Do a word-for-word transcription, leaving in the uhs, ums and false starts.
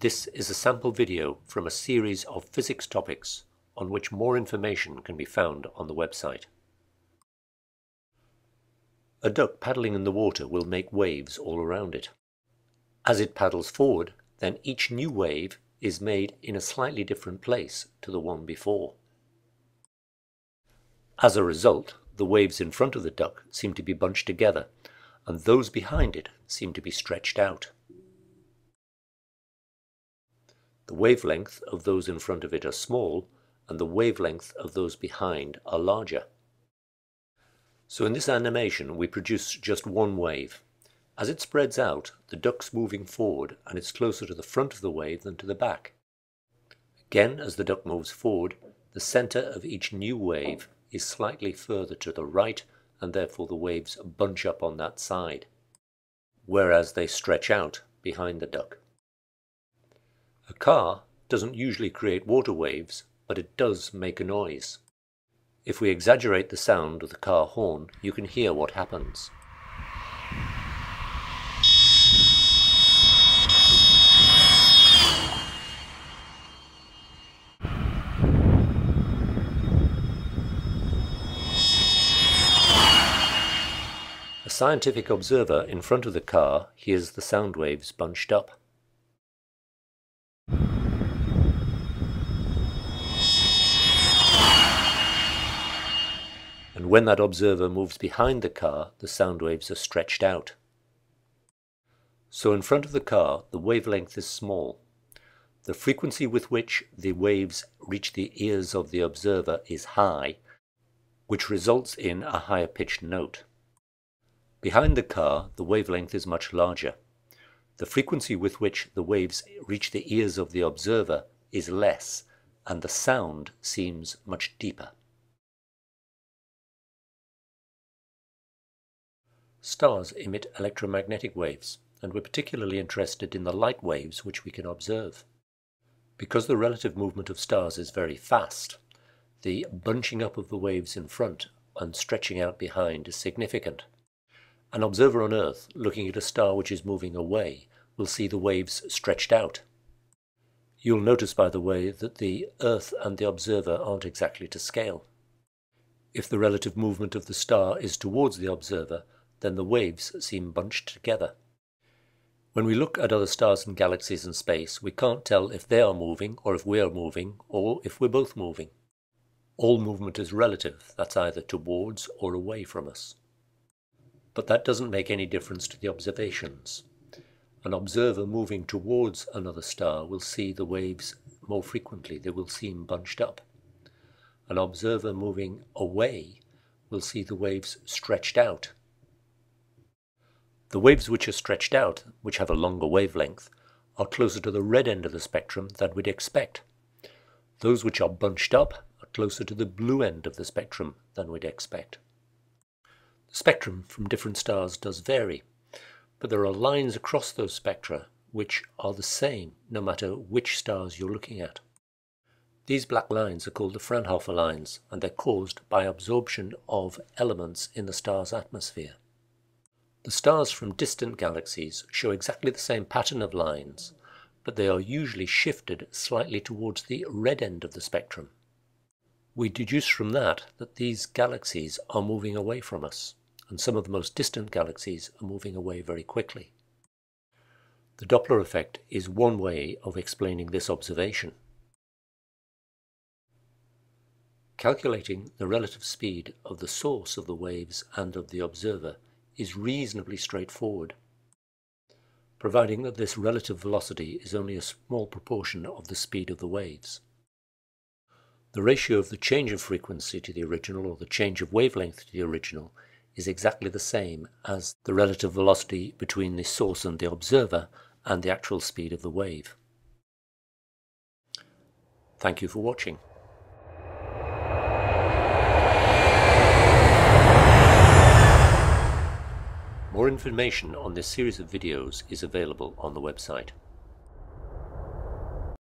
This is a sample video from a series of physics topics on which more information can be found on the website. A duck paddling in the water will make waves all around it. As it paddles forward, then each new wave is made in a slightly different place to the one before. As a result, the waves in front of the duck seem to be bunched together, and those behind it seem to be stretched out. The wavelength of those in front of it are small, and the wavelength of those behind are larger. So in this animation we produce just one wave. As it spreads out, the duck's moving forward and it's closer to the front of the wave than to the back. Again, as the duck moves forward, the center of each new wave is slightly further to the right, and therefore the waves bunch up on that side, whereas they stretch out behind the duck. A car doesn't usually create water waves, but it does make a noise. If we exaggerate the sound of the car horn, you can hear what happens. A scientific observer in front of the car hears the sound waves bunched up. And when that observer moves behind the car, the sound waves are stretched out. So in front of the car, the wavelength is small. The frequency with which the waves reach the ears of the observer is high, which results in a higher pitched note. Behind the car, the wavelength is much larger. The frequency with which the waves reach the ears of the observer is less, and the sound seems much deeper. Stars emit electromagnetic waves, and we're particularly interested in the light waves which we can observe. Because the relative movement of stars is very fast, the bunching up of the waves in front and stretching out behind is significant. An observer on Earth looking at a star which is moving away will see the waves stretched out. You'll notice, by the way, that the Earth and the observer aren't exactly to scale. If the relative movement of the star is towards the observer, then the waves seem bunched together. When we look at other stars and galaxies in space, we can't tell if they are moving or if we are moving or if we're both moving. All movement is relative, that's either towards or away from us. But that doesn't make any difference to the observations. An observer moving towards another star will see the waves more frequently, they will seem bunched up. An observer moving away will see the waves stretched out. The waves which are stretched out, which have a longer wavelength, are closer to the red end of the spectrum than we'd expect. Those which are bunched up are closer to the blue end of the spectrum than we'd expect. The spectrum from different stars does vary, but there are lines across those spectra which are the same no matter which stars you're looking at. These black lines are called the Fraunhofer lines, and they're caused by absorption of elements in the star's atmosphere. The stars from distant galaxies show exactly the same pattern of lines, but they are usually shifted slightly towards the red end of the spectrum. We deduce from that that these galaxies are moving away from us, and some of the most distant galaxies are moving away very quickly. The Doppler effect is one way of explaining this observation. Calculating the relative speed of the source of the waves and of the observer is reasonably straightforward, providing that this relative velocity is only a small proportion of the speed of the waves. The ratio of the change of frequency to the original, or the change of wavelength to the original, is exactly the same as the relative velocity between the source and the observer and the actual speed of the wave. Thank you for watching. More information on this series of videos is available on the website.